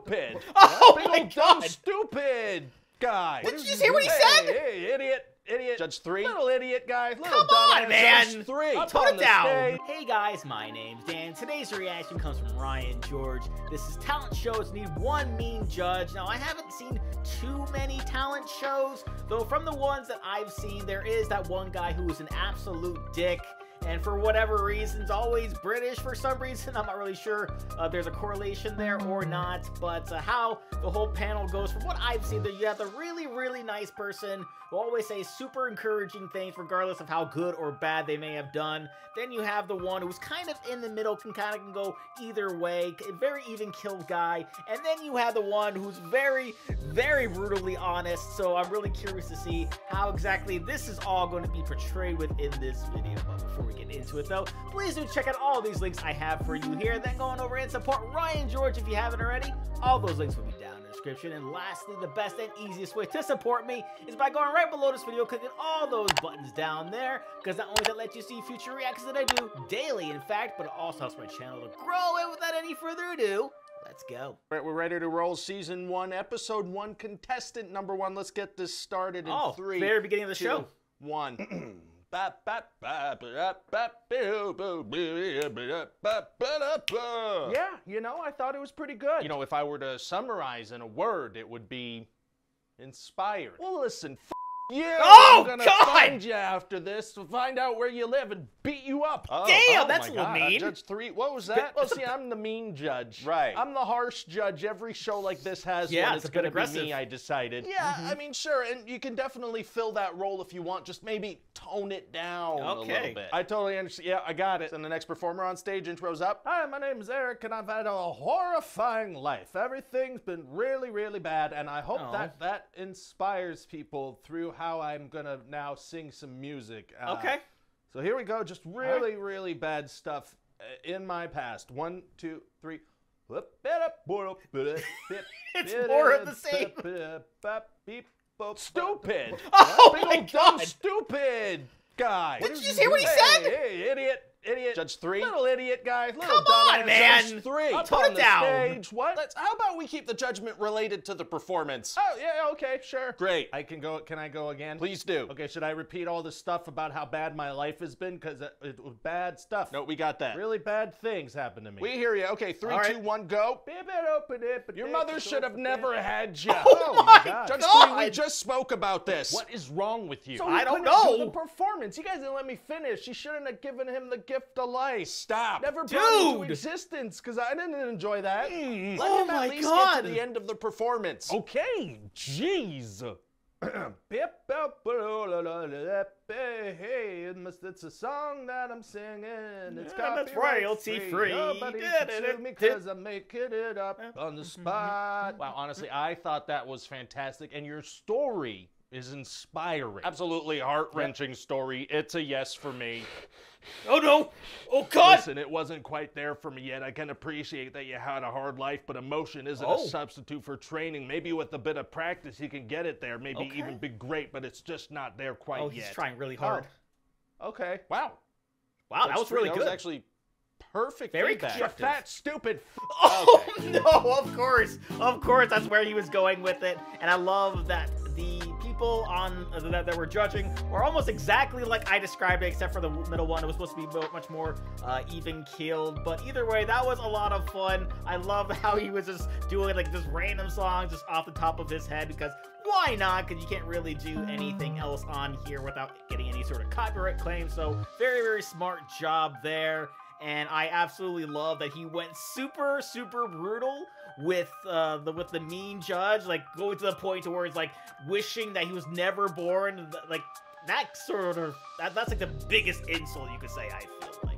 stupid. Oh, big old dumb stupid guy. Did you hear what he said? Hey, idiot. Idiot. Judge 3. Little idiot guy. Come on, man. Judge 3. Tone it down. Hey, guys. My name's Dan. Today's reaction comes from Ryan George. This is talent shows need one mean judge. Now, I haven't seen too many talent shows, though from the ones that I've seen, there is that one guy who is an absolute dick. And for whatever reasons, always British for some reason. I'm not really sure there's a correlation there or not. But how the whole panel goes, from what I've seen, that you have the really, really nice person who always says super encouraging things, regardless of how good or bad they may have done. Then you have the one who's kind of in the middle, can go either way, very even-keeled guy. And then you have the one who's very, very brutally honest. So I'm really curious to see how exactly this is all going to be portrayed within this video. But before we get into it though, please do check out all these links I have for you here, then go on over and support Ryan George if you haven't already. All those links will be down in the description. And lastly, the best and easiest way to support me is by going right below this video, clicking all those buttons down there, because not only does that let you see future reactions that I do daily, in fact, but it also helps my channel to grow. And without any further ado, let's go. All right, we're ready to roll. Season 1, Episode 1, Contestant Number 1. Let's get this started in 3. Very beginning of the show. 1. Yeah, you know, I thought it was pretty good. You know, if I were to summarize in a word, it would be inspired. Well, listen, f you. Oh, I'm gonna find you after this to find out where you live and beat you up. Oh, damn, that's a little mean. Judge 3, what was that? Well, see, I'm the mean judge. Right. I'm the harsh judge. Every show like this has one. It's gonna be me, I decided. Yeah, I mean, sure, and you can definitely fill that role if you want. Just maybe tone it down a little bit. I totally understand. Yeah, I got it. And the next performer on stage intros up. Hi, my name is Eric, and I've had a horrifying life. Everything's been really, really bad, and I hope that inspires people through how I'm gonna now sing some music. Okay. So here we go, just really, really bad stuff in my past. 1, 2, 3. It's more of the same. Stupid. Oh, big old dumb stupid guy. Did you hear what he said? Hey, idiot. Idiot. Judge 3. Little idiot guy. Little dumb ass. Come on, man. Judge 3. Tone it down. Stage. What? How about we keep the judgment related to the performance? Oh, yeah, okay, sure. Great. I can go. Can I go again? Please do. Okay, should I repeat all this stuff about how bad my life has been? Because it was bad stuff. No, we got that. Really bad things happened to me. We hear you. Okay, 3, 2, 1, go. Your mother should have never had you. Oh, my God. Judge 3, we just spoke about this. What is wrong with you? So I don't know. Do the performance. You guys didn't let me finish. You shouldn't have given him the gift of life. Stop. Never brought into existence, because I didn't enjoy that. Let him at least get to the end of the performance. Okay, jeez. Hey, it's a song that I'm singing. It's copyright free. Nobody can sue me because I'm making it up on the spot. Wow, honestly, I thought that was fantastic. And your story is inspiring. Absolutely heart-wrenching story. It's a yes for me. Oh, no. Oh, God. Listen, it wasn't quite there for me yet. I can appreciate that you had a hard life, but emotion isn't a substitute for training. Maybe with a bit of practice, you can get it there. Maybe even be great, but it's just not there quite yet. Oh, he's trying really hard. Oh. Okay. Wow. Wow, that was really good. That was actually perfect. Very constructive. You're fat, stupid. Oh, no, of course. Of course, that's where he was going with it. And I love that the people on that we're judging were almost exactly like I described it, except for the middle one. It was supposed to be much more even-keeled, but either way, that was a lot of fun. I love how he was just doing like just random songs just off the top of his head, because why not? Because you can't really do anything else on here without getting any sort of copyright claim. So very, very smart job there. And I absolutely love that he went super, super brutal with the mean judge, like going to the point to where it's like wishing that he was never born. Like that sort of that's like the biggest insult you could say, I feel like.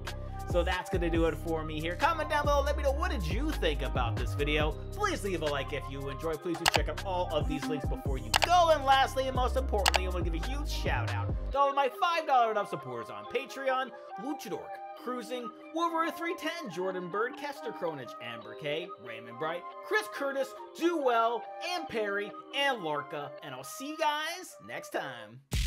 So that's gonna do it for me here. Comment down below, let me know what did you think about this video. Please leave a like if you enjoyed. Please do check out all of these links before you go. And lastly, and most importantly, I want to give a huge shout out to all of my $5 and up supporters on Patreon: Luchador, Cruising, Wolverine310, Jordan Bird, Kester Cronage, Amber K, Raymond Bright, Chris Curtis, Duwell, and Perry, and Larka. And I'll see you guys next time.